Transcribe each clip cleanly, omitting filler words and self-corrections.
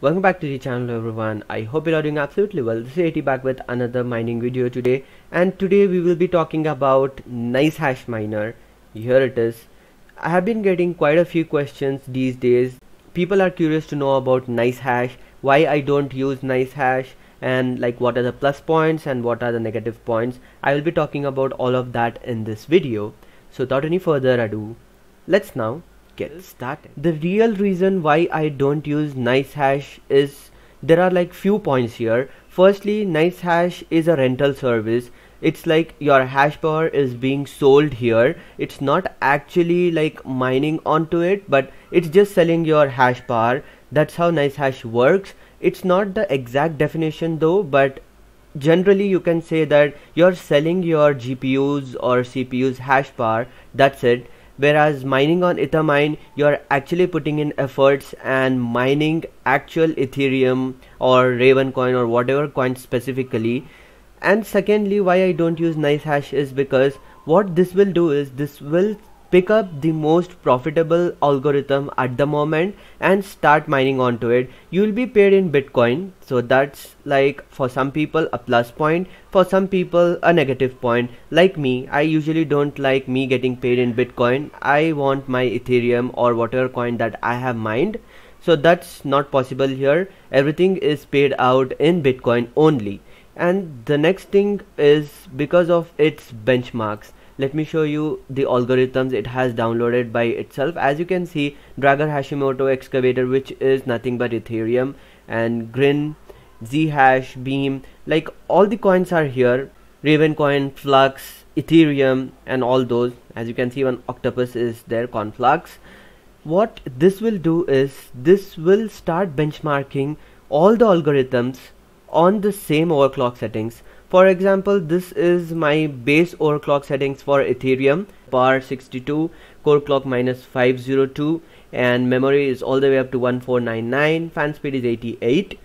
Welcome back to the channel everyone. I hope you are doing absolutely well. This is AAT back with another mining video today, and today we will be talking about NiceHash miner. Here it is. I have been getting quite a few questions these days. People are curious to know about NiceHash, why I don't use NiceHash, and like what are the plus points and what are the negative points. I will be talking about all of that in this video. So without any further ado, let's now get started. The real reason why I don't use NiceHash is there are like few points here. Firstly, NiceHash is a rental service. It's like your hash power is being sold here. It's not actually like mining onto it, but it's just selling your hash power. That's how NiceHash works. It's not the exact definition though, but generally you can say that you're selling your GPUs or CPUs hash power. That's it. Whereas mining on Ethermine, you're actually putting in efforts and mining actual Ethereum or Raven Coin or whatever coin specifically. And secondly, why I don't use NiceHash is because what this will do is this will pick up the most profitable algorithm at the moment and start mining onto it. You will be paid in Bitcoin, so that's like for some people a plus point, for some people a negative point. Like me, I usually don't like me getting paid in Bitcoin. I want my Ethereum or whatever coin that I have mined, so that's not possible here. Everything is paid out in Bitcoin only. And the next thing is because of its benchmarks. Let me show you the algorithms it has downloaded by itself. As you can see, Dragger Hashimoto, Excavator, which is nothing but Ethereum, and Grin, ZHash, Beam, like all the coins are here. Raven Coin, Flux, Ethereum, and all those. As you can see, even Octopus is there, Conflux. What this will do is this will start benchmarking all the algorithms on the same overclock settings. For example, this is my base overclock settings for Ethereum, power 62, core clock -502, and memory is all the way up to 1499, fan speed is 88.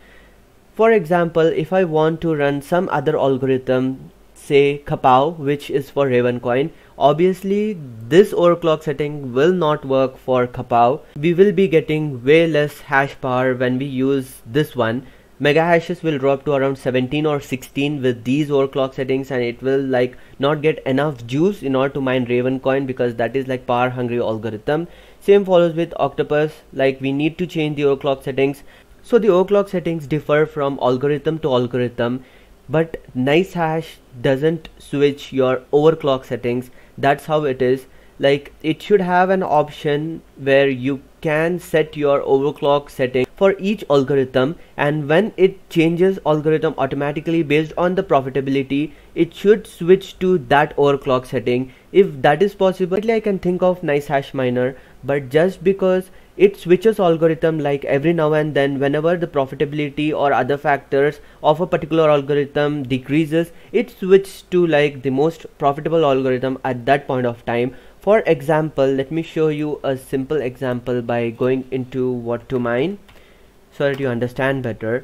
For example, if I want to run some other algorithm, say Kapow, which is for Raven Coin, obviously this overclock setting will not work for Kapow. We will be getting way less hash power when we use this one. Mega hashes will drop to around 17 or 16 with these overclock settings, and it will like not get enough juice in order to mine Raven Coin because that is like power hungry algorithm. Same follows with Octopus. Like we need to change the overclock settings. So the overclock settings differ from algorithm to algorithm, but NiceHash doesn't switch your overclock settings. That's how it is. Like it should have an option where you can set your overclock setting for each algorithm, and when it changes algorithm automatically based on the profitability, it should switch to that overclock setting. If that is possible, I can think of NiceHash miner, but just because it switches algorithm like every now and then, whenever the profitability or other factors of a particular algorithm decreases, it switches to like the most profitable algorithm at that point of time. For example, let me show you a simple example by going into what to mine so that you understand better.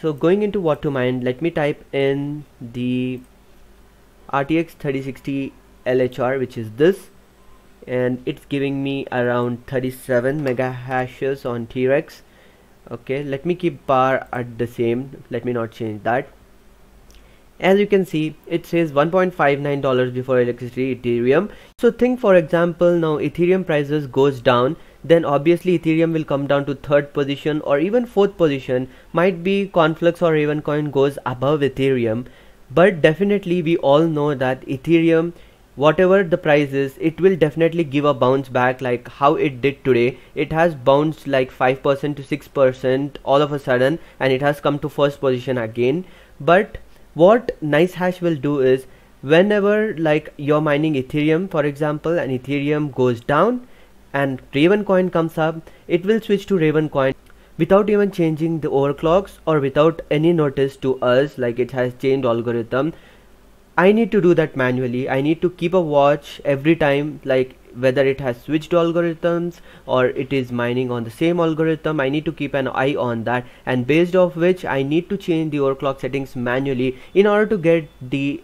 So going into what to mine, let me type in the RTX 3060 LHR, which is this, and it's giving me around 37 mega hashes on T-Rex. Okay, let me keep power at the same, let me not change that. As you can see, it says $1.59 before electricity Ethereum. So think, for example, now Ethereum prices goes down, then obviously Ethereum will come down to third position or even fourth position. Might be Conflux or Raven Coin goes above Ethereum, but definitely we all know that Ethereum, whatever the price is, it will definitely give a bounce back. Like how it did today, it has bounced like 5% to 6% all of a sudden, and it has come to first position again. But what NiceHash will do is whenever like you're mining Ethereum, for example, and Ethereum goes down and Raven Coin comes up, it will switch to Raven Coin without even changing the overclocks or without any notice to us like it has changed algorithm. I need to do that manually. I need to keep a watch every time, like whether it has switched algorithms or it is mining on the same algorithm. I need to keep an eye on that, and based off which I need to change the overclock settings manually in order to get the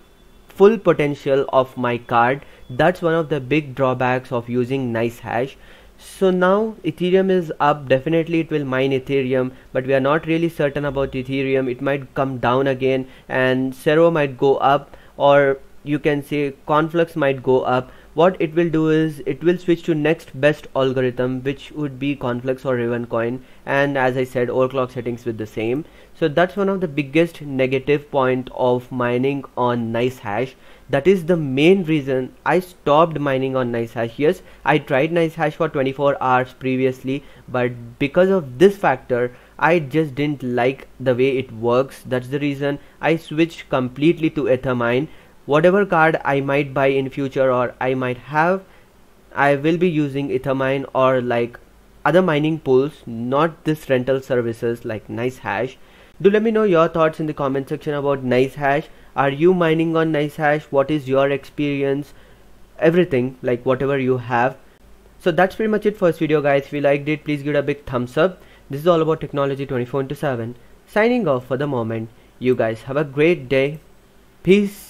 full potential of my card. That's one of the big drawbacks of using NiceHash. So now Ethereum is up. Definitely it will mine Ethereum, but we are not really certain about Ethereum. It might come down again and Cero might go up, or you can say Conflux might go up. What it will do is it will switch to next best algorithm, which would be Conflux or Raven Coin, and as I said, overclock settings with the same. So that's one of the biggest negative point of mining on NiceHash. That is the main reason I stopped mining on NiceHash. Yes, I tried NiceHash for 24 hours previously, but because of this factor, I just didn't like the way it works. That's the reason I switched completely to Ethermine. Whatever card I might buy in future, or I might have, I will be using Ethermine or like other mining pools, not this rental services like NiceHash. Do let me know your thoughts in the comment section about NiceHash. Are you mining on NiceHash? What is your experience? Everything, like whatever you have. So that's pretty much it for this video, guys. If you liked it, please give it a big thumbs up. This is all about technology 24/7. Signing off for the moment. You guys have a great day. Peace.